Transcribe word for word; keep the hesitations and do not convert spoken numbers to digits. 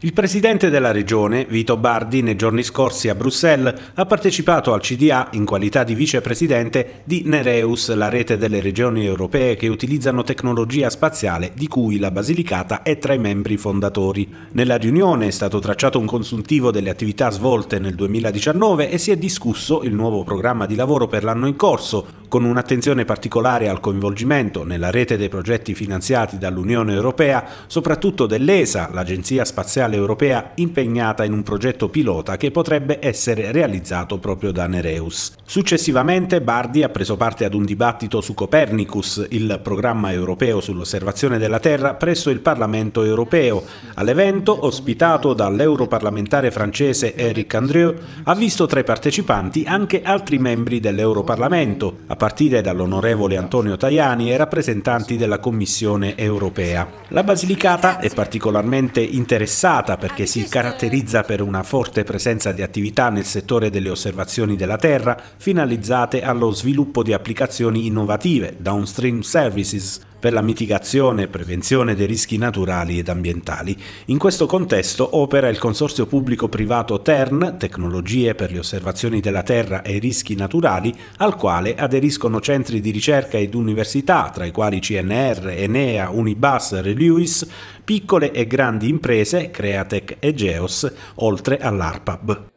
Il presidente della regione, Vito Bardi, nei giorni scorsi a Bruxelles ha partecipato al C D A in qualità di vicepresidente di Nereus, la rete delle regioni europee che utilizzano tecnologia spaziale, di cui la Basilicata è tra i membri fondatori. Nella riunione è stato tracciato un consuntivo delle attività svolte nel duemiladiciannove e si è discusso il nuovo programma di lavoro per l'anno in corso, con un'attenzione particolare al coinvolgimento nella rete dei progetti finanziati dall'Unione Europea, soprattutto dell'ESA, l'Agenzia Spaziale Europea, impegnata in un progetto pilota che potrebbe essere realizzato proprio da Nereus. Successivamente Bardi ha preso parte ad un dibattito su Copernicus, il programma europeo sull'osservazione della Terra, presso il Parlamento europeo. All'evento, ospitato dall'europarlamentare francese Eric Andrieu, ha visto tra i partecipanti anche altri membri dell'Europarlamento, a partire dall'onorevole Antonio Tajani e rappresentanti della Commissione europea. La Basilicata è particolarmente interessata perché si caratterizza per una forte presenza di attività nel settore delle osservazioni della Terra, finalizzate allo sviluppo di applicazioni innovative, downstream services, per la mitigazione e prevenzione dei rischi naturali ed ambientali. In questo contesto opera il consorzio pubblico-privato Tern, tecnologie per le osservazioni della Terra e i rischi naturali, al quale aderiscono centri di ricerca ed università, tra i quali C N R, Enea, Unibas, Reluis, piccole e grandi imprese, Createc e Geos, oltre all'ARPAB.